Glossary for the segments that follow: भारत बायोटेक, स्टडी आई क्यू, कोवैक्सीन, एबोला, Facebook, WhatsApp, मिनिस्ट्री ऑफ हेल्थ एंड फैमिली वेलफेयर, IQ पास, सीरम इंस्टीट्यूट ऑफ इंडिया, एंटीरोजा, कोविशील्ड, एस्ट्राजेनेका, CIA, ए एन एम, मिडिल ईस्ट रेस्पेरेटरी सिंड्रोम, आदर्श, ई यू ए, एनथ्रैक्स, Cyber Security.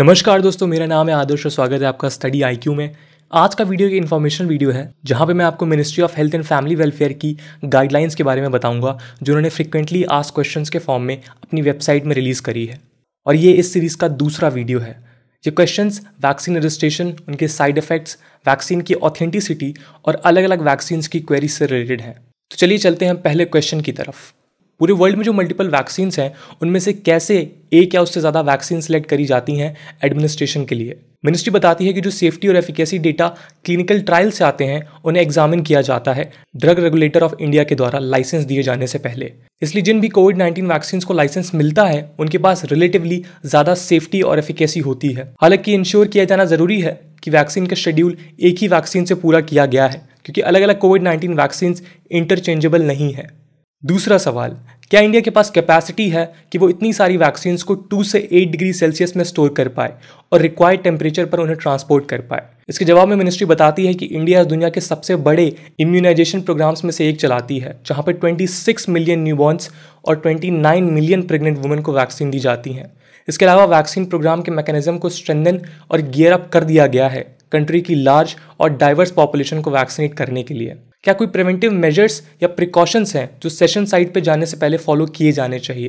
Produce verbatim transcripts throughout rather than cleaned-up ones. नमस्कार दोस्तों, मेरा नाम है आदर्श और स्वागत है आपका स्टडी आई क्यू में। आज का वीडियो एक इन्फॉर्मेशन वीडियो है जहां पे मैं आपको मिनिस्ट्री ऑफ हेल्थ एंड फैमिली वेलफेयर की गाइडलाइंस के बारे में बताऊंगा जो उन्होंने फ्रिक्वेंटली आस्क्ड क्वेश्चंस के फॉर्म में अपनी वेबसाइट में रिलीज़ करी है। और ये इस सीरीज़ का दूसरा वीडियो है। ये क्वेश्चंस वैक्सीन रजिस्ट्रेशन, उनके साइड इफेक्ट्स, वैक्सीन की ऑथेंटिसिटी और अलग अलग वैक्सीन्स की क्वेरी से रिलेटेड हैं। तो चलिए चलते हैं पहले क्वेश्चन की तरफ। पूरे वर्ल्ड में जो मल्टीपल वैक्सीन्स हैं उनमें से कैसे एक या उससे ज़्यादा वैक्सीन सेलेक्ट करी जाती हैं एडमिनिस्ट्रेशन के लिए। मिनिस्ट्री बताती है कि जो सेफ्टी और एफिकेसी डेटा क्लिनिकल ट्रायल से आते हैं उन्हें एग्जामिन किया जाता है ड्रग रेगुलेटर ऑफ इंडिया के द्वारा लाइसेंस दिए जाने से पहले। इसलिए जिन भी कोविड नाइन्टीन वैक्सीन को लाइसेंस मिलता है उनके पास रिलेटिवली ज़्यादा सेफ्टी और एफिकेसी होती है। हालांकि इंश्योर किया जाना ज़रूरी है कि वैक्सीन का शेड्यूल एक ही वैक्सीन से पूरा किया गया है, क्योंकि अलग अलग कोविड नाइन्टीन वैक्सीन इंटरचेंजेबल नहीं है। दूसरा सवाल, क्या इंडिया के पास कैपेसिटी है कि वो इतनी सारी वैक्सीन्स को टू से एट डिग्री सेल्सियस में स्टोर कर पाए और रिक्वायर्ड टेम्परेचर पर उन्हें ट्रांसपोर्ट कर पाए। इसके जवाब में मिनिस्ट्री बताती है कि इंडिया दुनिया के सबसे बड़े इम्यूनाइजेशन प्रोग्राम्स में से एक चलाती है, जहां पर छब्बीस मिलियन न्यूबॉर्न्स और उनतीस मिलियन प्रेग्नेंट वुमेन को वैक्सीन दी जाती हैं। इसके अलावा वैक्सीन प्रोग्राम के मैकेनिज्म को स्ट्रेंथन और गियर अप कर दिया गया है कंट्री की लार्ज और डाइवर्स पॉपुलेशन को वैक्सीनेट करने के लिए। क्या कोई प्रिवेंटिव मेजर्स या प्रिकॉशंस हैं जो सेशन साइट पे जाने से पहले फॉलो किए जाने चाहिए?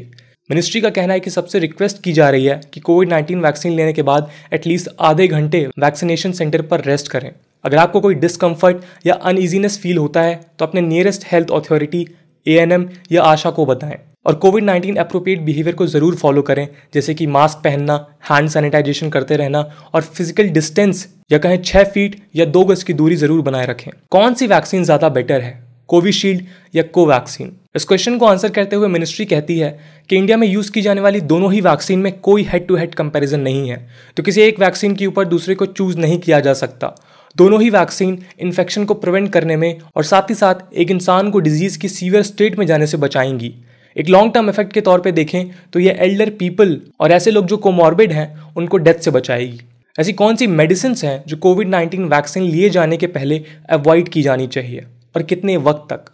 मिनिस्ट्री का कहना है कि सबसे रिक्वेस्ट की जा रही है कि कोविड नाइन्टीन वैक्सीन लेने के बाद एटलीस्ट आधे घंटे वैक्सीनेशन सेंटर पर रेस्ट करें। अगर आपको कोई डिसकम्फर्ट या अनईजीनेस फील होता है तो अपने nearest health authority, ए एन एम या आशा को बताएं। और कोविड नाइन्टीन अप्रोप्रिएट बिहेवियर को ज़रूर फॉलो करें, जैसे कि मास्क पहनना, हैंड सैनिटाइजेशन करते रहना और फिजिकल डिस्टेंस या कहें छः फीट या दो गज की दूरी ज़रूर बनाए रखें। कौन सी वैक्सीन ज़्यादा बेटर है, कोविशील्ड या कोवैक्सीन? इस क्वेश्चन को आंसर करते हुए मिनिस्ट्री कहती है कि इंडिया में यूज़ की जाने वाली दोनों ही वैक्सीन में कोई हेड टू हेड कंपैरिजन नहीं है, तो किसी एक वैक्सीन के ऊपर दूसरे को चूज़ नहीं किया जा सकता। दोनों ही वैक्सीन इन्फेक्शन को प्रिवेंट करने में और साथ ही साथ एक इंसान को डिजीज़ की सीवियर स्टेट में जाने से बचाएंगी। एक लॉन्ग टर्म इफेक्ट के तौर पे देखें तो ये एल्डर पीपल और ऐसे लोग जो कोमॉर्बिड हैं उनको डेथ से बचाएगी। ऐसी कौन सी मेडिसिन्स हैं जो कोविड नाइन्टीन वैक्सीन लिए जाने के पहले अवॉइड की जानी चाहिए और कितने वक्त तक?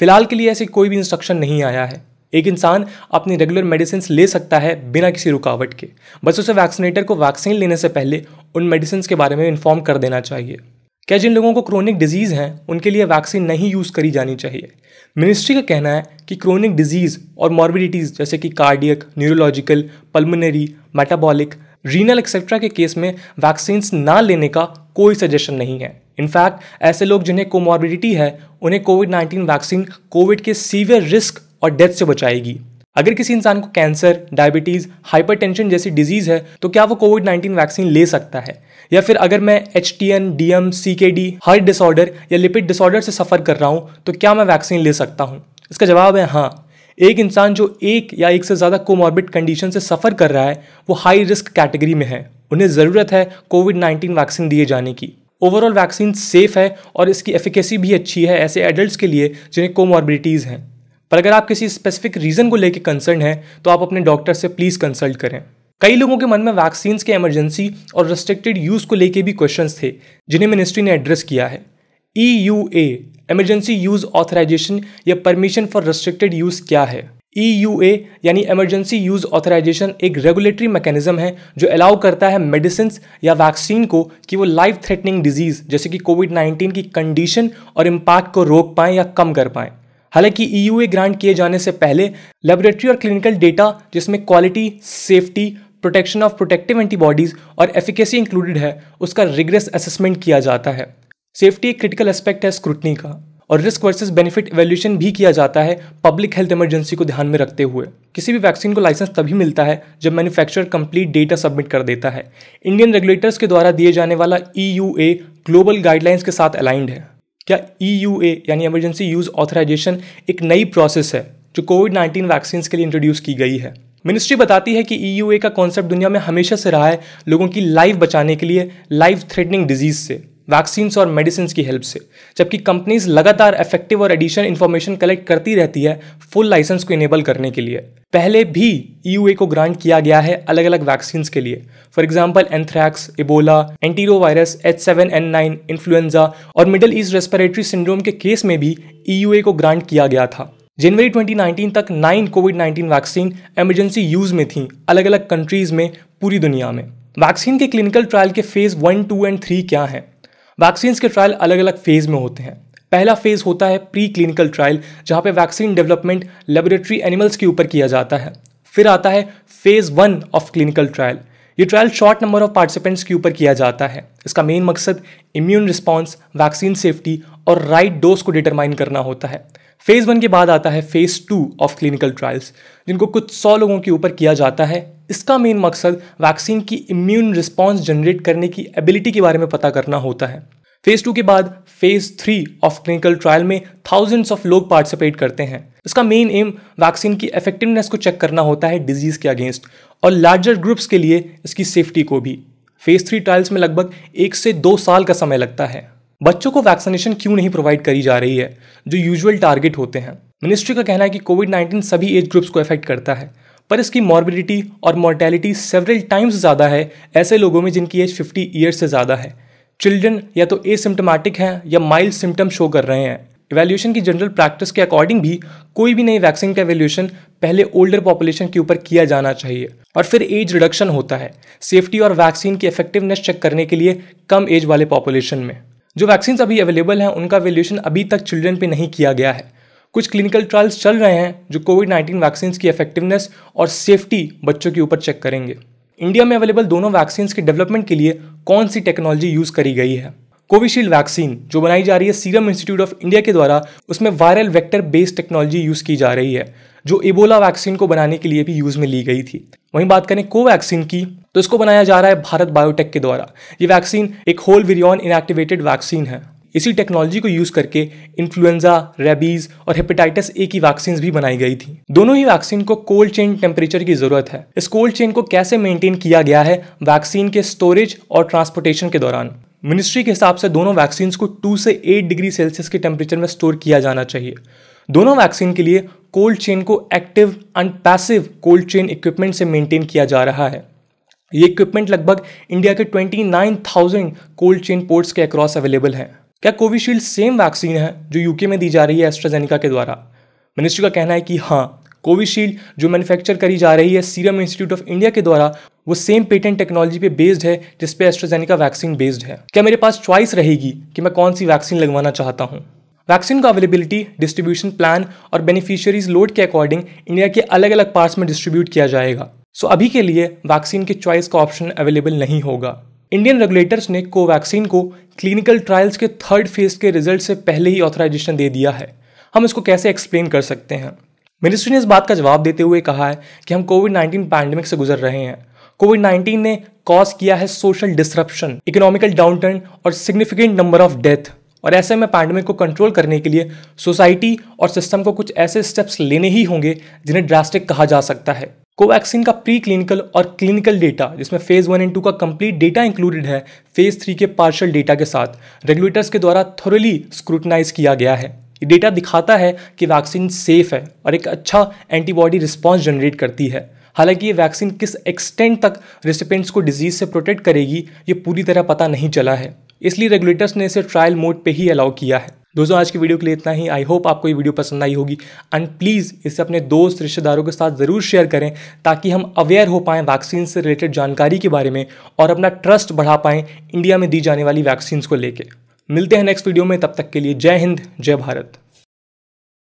फिलहाल के लिए ऐसी कोई भी इंस्ट्रक्शन नहीं आया है। एक इंसान अपनी रेगुलर मेडिसिन्स ले सकता है बिना किसी रुकावट के, बस उसे वैक्सीनेटर को वैक्सीन लेने से पहले उन मेडिसिन्स के बारे में इन्फॉर्म कर देना चाहिए। क्या जिन लोगों को क्रोनिक डिजीज़ हैं उनके लिए वैक्सीन नहीं यूज़ करी जानी चाहिए? मिनिस्ट्री का कहना है कि क्रोनिक डिजीज़ और मॉर्बिडिटीज़ जैसे कि cardiac, neurological, pulmonary, metabolic, renal etcetera के केस में वैक्सीन्स ना लेने का कोई सजेशन नहीं है। इनफैक्ट ऐसे लोग जिन्हें कोमॉर्बिडिटी है उन्हें कोविड नाइन्टीन वैक्सीन कोविड के सीवियर रिस्क और डेथ से बचाएगी। अगर किसी इंसान को कैंसर, डायबिटीज़, हाइपरटेंशन जैसी डिजीज़ है तो क्या वो कोविड नाइन्टीन वैक्सीन ले सकता है? या फिर अगर मैं H T N D M C K D heart disorder या लिपिड डिसऑर्डर से सफ़र कर रहा हूँ तो क्या मैं वैक्सीन ले सकता हूँ? इसका जवाब है हाँ। एक इंसान जो एक या एक से ज़्यादा कोमॉर्बिड कंडीशन से सफ़र कर रहा है वो हाई रिस्क कैटेगरी में है, उन्हें ज़रूरत है कोविड नाइन्टीन वैक्सीन दिए जाने की। ओवरऑल वैक्सीन सेफ है और इसकी एफिकेसी भी अच्छी है ऐसे एडल्ट के लिए जिन्हें कोमॉर्बिडिटीज़ हैं। पर अगर आप किसी स्पेसिफिक रीज़न को लेकर कंसर्न हैं तो आप अपने डॉक्टर से प्लीज़ कंसल्ट करें। कई लोगों के मन में वैक्सीन्स के इमरजेंसी और रेस्ट्रिक्टेड यूज़ को लेके भी क्वेश्चंस थे जिन्हें मिनिस्ट्री ने एड्रेस किया है। ई यू ए emergency use authorisation या परमिशन फॉर रेस्ट्रिक्टेड यूज़ क्या है? ई यू ए यानी इमरजेंसी यूज़ ऑथराइजेशन एक रेगुलेटरी मैकेनिज्म है जो अलाउ करता है मेडिसिन या वैक्सीन को कि वो लाइफ थ्रेटनिंग डिजीज़ जैसे कि कोविड नाइन्टीन की कंडीशन और इम्पैक्ट को रोक पाएँ या कम कर पाएँ। हालांकि ई यू ए ग्रांट किए जाने से पहले लेबोरेटरी और क्लिनिकल डेटा जिसमें quality, safety, protection of protective antibodies और एफिकेसी इंक्लूडेड है उसका रिग्रेस असेसमेंट किया जाता है। सेफ्टी एक क्रिटिकल एस्पेक्ट है स्क्रूटनी का और रिस्क वर्सेस बेनिफिट इवैल्यूएशन भी किया जाता है पब्लिक हेल्थ इमरजेंसी को ध्यान में रखते हुए। किसी भी वैक्सीन को लाइसेंस तभी मिलता है जब मैन्युफैक्चरर कंप्लीट डेटा सबमिट कर देता है। इंडियन रेगुलेटर्स के द्वारा दिए जाने वाला ई यू ए global guidelines के साथ अलाइंड है। क्या ई यू ए यानी इमरजेंसी यूज़ ऑथराइजेशन एक नई प्रोसेस है जो कोविड नाइन्टीन वैक्सीन्स के लिए इंट्रोड्यूस की गई है? मिनिस्ट्री बताती है कि ई यू ए का कॉन्सेप्ट दुनिया में हमेशा से रहा है लोगों की लाइफ बचाने के लिए लाइफ थ्रेटनिंग डिजीज़ से, वैक्सीन्स और मेडिसिन की हेल्प से, जबकि कंपनीज लगातार इफेक्टिव और एडिशनल इन्फॉर्मेशन कलेक्ट करती रहती है फुल लाइसेंस को इनेबल करने के लिए। पहले भी ई यू ए को ग्रांट किया गया है अलग अलग वैक्सीन्स के लिए। फॉर एग्जांपल एनथ्रैक्स, एबोला, एंटीरोजा virus, H seven N nine, influenza और मिडिल ईस्ट रेस्पेरेटरी सिंड्रोम के केस में भी ई यू ए को ग्रांट किया गया था। जनवरी ट्वेंटी नाइन्टीन तक nine COVID nineteen vaccine emergency use में थीं अलग अलग कंट्रीज़ में पूरी दुनिया में। वैक्सीन के क्लिनिकल ट्रायल के phase one two and three क्या हैं? वैक्सीन के ट्रायल अलग अलग फेज़ में होते हैं। पहला फेज़ होता है प्री क्लिनिकल ट्रायल, जहाँ पे वैक्सीन डेवलपमेंट लेबोरेटरी एनिमल्स के ऊपर किया जाता है। फिर आता है phase one of clinical trial. ये trial short number of participants के ऊपर किया जाता है। इसका मेन मकसद इम्यून रिस्पॉन्स, वैक्सीन सेफ्टी और राइट डोज को डिटरमाइन करना होता है। फेज़ वन के बाद आता है phase two of clinical trials, जिनको कुछ सौ लोगों के ऊपर किया जाता है। इसका मेन मकसद वैक्सीन की इम्यून रिस्पॉन्स जनरेट करने की एबिलिटी के बारे में पता करना होता है। फेज़ टू के बाद phase three of clinical trial में थाउजेंड्स ऑफ लोग पार्टिसिपेट करते हैं। इसका मेन एम वैक्सीन की इफेक्टिवनेस को चेक करना होता है डिजीज़ के अगेंस्ट, और लार्जर ग्रुप्स के लिए इसकी सेफ्टी को भी। फेज़ थ्री ट्रायल्स में लगभग एक से दो साल का समय लगता है। बच्चों को वैक्सीनेशन क्यों नहीं प्रोवाइड करी जा रही है, जो यूजुअल टारगेट होते हैं? मिनिस्ट्री का कहना है कि कोविड नाइन्टीन सभी एज ग्रुप्स को अफेक्ट करता है, पर इसकी मॉर्बिडिटी और मॉर्टेलिटी सेवरल टाइम्स ज़्यादा है ऐसे लोगों में जिनकी एज फिफ्टी ईयर्स से ज़्यादा है। चिल्ड्रन या तो एसिम्टोमेटिक हैं या माइल्ड सिम्टम शो कर रहे हैं। इवैल्यूएशन की जनरल प्रैक्टिस के अकॉर्डिंग भी कोई भी नई वैक्सीन का इवैल्यूएशन पहले ओल्डर पॉपुलेशन के ऊपर किया जाना चाहिए और फिर एज रिडक्शन होता है सेफ्टी और वैक्सीन की इफेक्टिवनेस चेक करने के लिए कम एज वाले पॉपुलेशन में। जो वैक्सीन अभी अवेलेबल हैं उनका इवैल्यूएशन अभी तक चिल्ड्रन पे नहीं किया गया है। कुछ क्लिनिकल ट्रायल्स चल रहे हैं जो कोविड नाइन्टीन वैक्सीन की इफेक्टिवनेस और सेफ्टी बच्चों के ऊपर चेक करेंगे। इंडिया में अवेलेबल दोनों वैक्सीन के डेवलपमेंट के लिए कौन सी टेक्नोलॉजी यूज़ करी गई है? कोविशील्ड वैक्सीन जो बनाई जा रही है सीरम इंस्टीट्यूट ऑफ इंडिया के द्वारा, उसमें viral vector based technology use की जा रही है, जो एबोला वैक्सीन को बनाने के लिए भी यूज़ में ली गई थी। वहीं बात करें कोवैक्सीन की, तो इसको बनाया जा रहा है भारत बायोटेक के द्वारा। ये वैक्सीन एक होल विरियन इनएक्टिवेटेड वैक्सीन है। इसी टेक्नोलॉजी को यूज़ करके इन्फ्लुएंजा, रेबीज़ और हेपेटाइटिस ए की वैक्सीन भी बनाई गई थी। दोनों ही वैक्सीन को कोल्ड चेन टेम्परेचर की ज़रूरत है। इस कोल्ड चेन को कैसे मेंटेन किया गया है वैक्सीन के स्टोरेज और ट्रांसपोर्टेशन के दौरान? मिनिस्ट्री के हिसाब से दोनों वैक्सीन को टू से एट डिग्री सेल्सियस के टेम्परेचर में स्टोर किया जाना चाहिए। दोनों वैक्सीन के लिए कोल्ड चेन को active and passive cold chain equipment से मेंटेन किया जा रहा है। ये इक्विपमेंट लगभग इंडिया के उनतीस हज़ार कोल्ड चेन पोर्ट्स के अक्रॉस अवेलेबल हैं। क्या कोविशील्ड सेम वैक्सीन है जो यूके में दी जा रही है एस्ट्राजेनेका के द्वारा? मिनिस्ट्री का कहना है कि हाँ, कोविशील्ड जो मैन्युफैक्चर करी जा रही है सीरम इंस्टीट्यूट ऑफ इंडिया के द्वारा, वो सेम पेटेंट टेक्नोलॉजी पे बेस्ड है जिस पे एस्ट्राजेनेका वैक्सीन बेस्ड है। क्या मेरे पास चॉइस रहेगी कि मैं कौन सी वैक्सीन लगवाना चाहता हूँ? वैक्सीन का अवेलेबिलिटी, डिस्ट्रीब्यूशन प्लान और बेनिफिशियरीज लोड के अकॉर्डिंग इंडिया के अलग अलग पार्ट्स में डिस्ट्रीब्यूट किया जाएगा। सो अभी के लिए वैक्सीन के चॉइस का ऑप्शन अवेलेबल नहीं होगा। इंडियन रेगुलेटर्स ने कोवैक्सीन को क्लिनिकल ट्रायल्स के थर्ड फेज के रिजल्ट से पहले ही ऑथराइजेशन दे दिया है। हम इसको कैसे एक्सप्लेन कर सकते हैं? मिनिस्ट्री ने इस बात का जवाब देते हुए कहा है कि हम कोविड नाइन्टीन पैंडेमिक से गुजर रहे हैं। कोविड नाइन्टीन ने कॉज किया है सोशल डिसरप्शन, इकोनॉमिकल डाउनटर्न और सिग्निफिकेंट नंबर ऑफ डेथ, और ऐसे में पैंडेमिक को कंट्रोल करने के लिए सोसाइटी और सिस्टम को कुछ ऐसे स्टेप्स लेने ही होंगे जिन्हें ड्रास्टिक कहा जा सकता है। कोवैक्सीन का प्री क्लिनिकल और क्लिनिकल डेटा, जिसमें फेज़ वन एंड टू का कंप्लीट डेटा इंक्लूडेड है, फेज़ थ्री के पार्शियल डेटा के साथ रेगुलेटर्स के द्वारा थोरली स्क्रूटनाइज किया गया है। ये डेटा दिखाता है कि वैक्सीन सेफ है और एक अच्छा एंटीबॉडी रिस्पॉन्स जनरेट करती है। हालांकि ये वैक्सीन किस एक्सटेंट तक रेसिपेंट्स को डिजीज़ से प्रोटेक्ट करेगी, ये पूरी तरह पता नहीं चला है, इसलिए रेगुलेटर्स ने इसे ट्रायल मोड पे ही अलाउ किया है। दोस्तों, आज की वीडियो के लिए इतना ही। आई होप आपको ये वीडियो पसंद आई होगी एंड प्लीज़ इसे अपने दोस्त, रिश्तेदारों के साथ ज़रूर शेयर करें ताकि हम अवेयर हो पाएँ वैक्सीन से रिलेटेड जानकारी के बारे में और अपना ट्रस्ट बढ़ा पाएँ इंडिया में दी जाने वाली वैक्सीन्स को लेकर। मिलते हैं नेक्स्ट वीडियो में, तब तक के लिए जय हिंद, जय भारत।